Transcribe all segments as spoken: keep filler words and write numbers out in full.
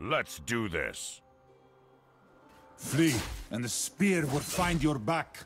Let's do this. Flee, and the spear will find your back.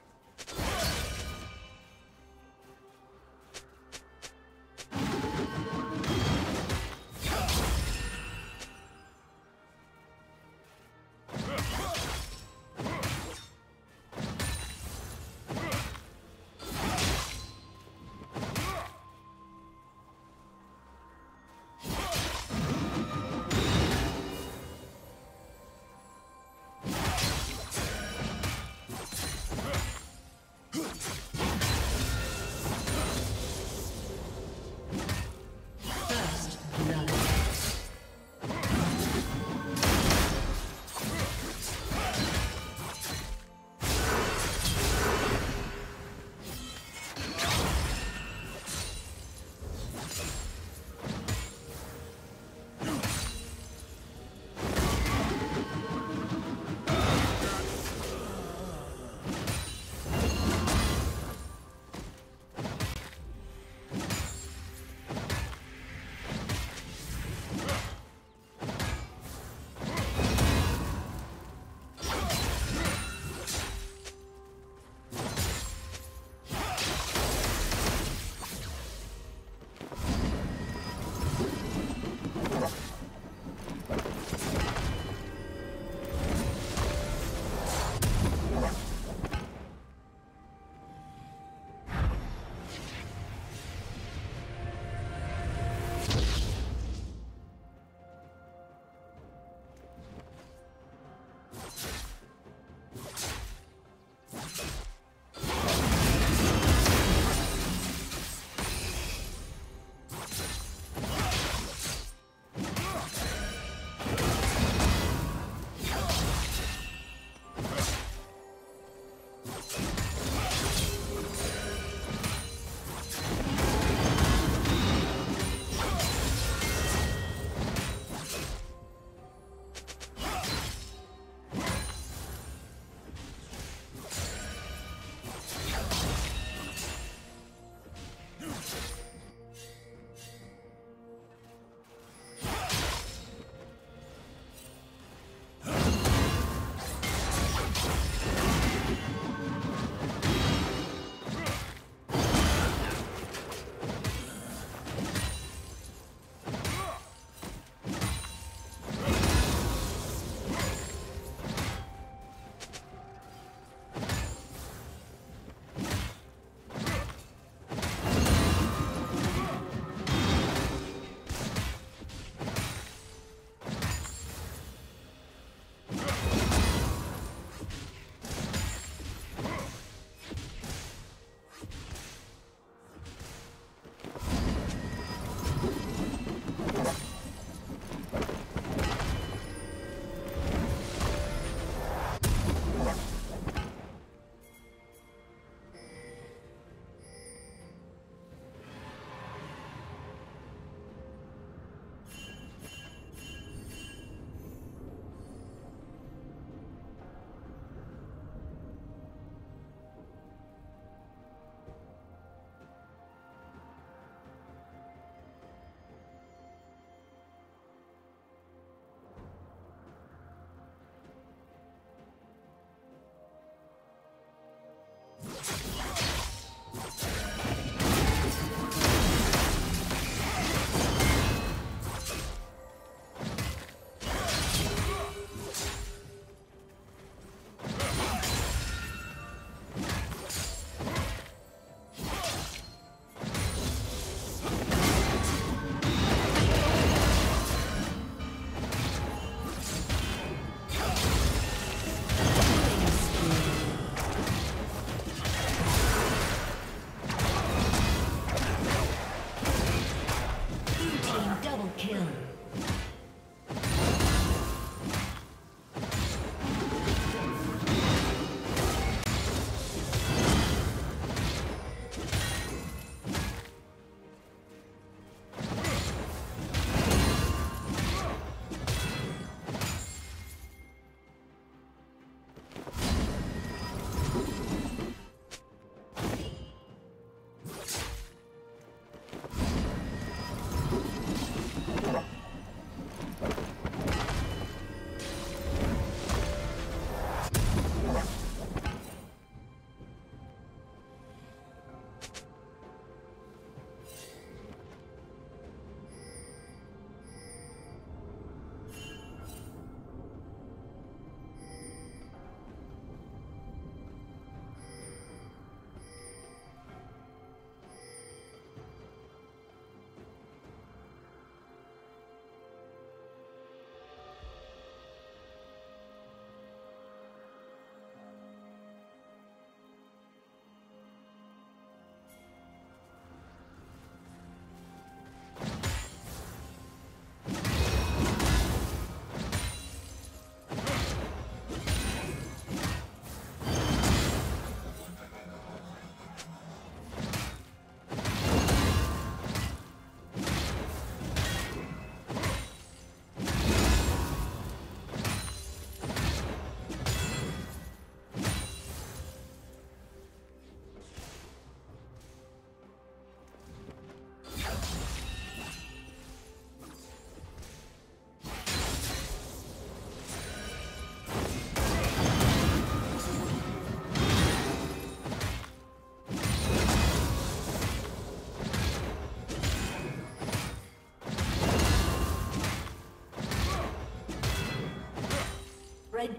Red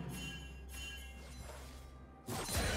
Thank you.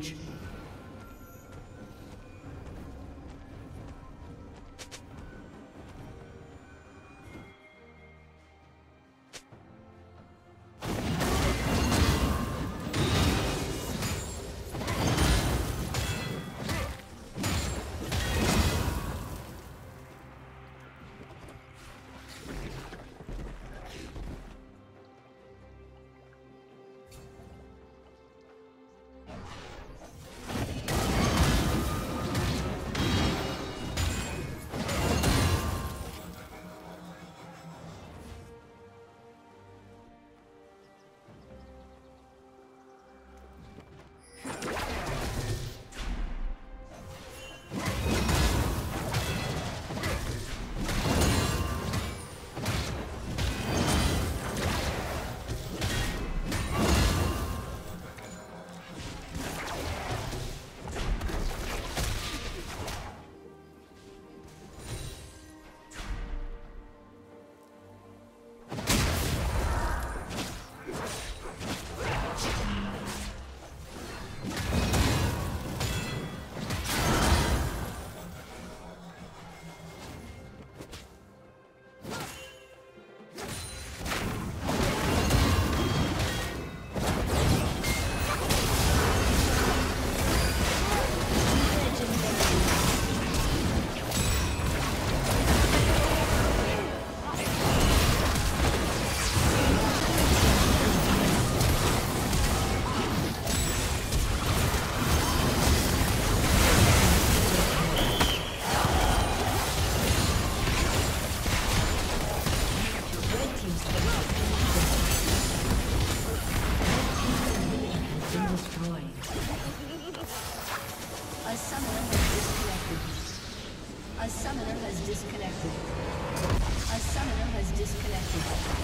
Rage. A summoner has disconnected. A summoner has disconnected.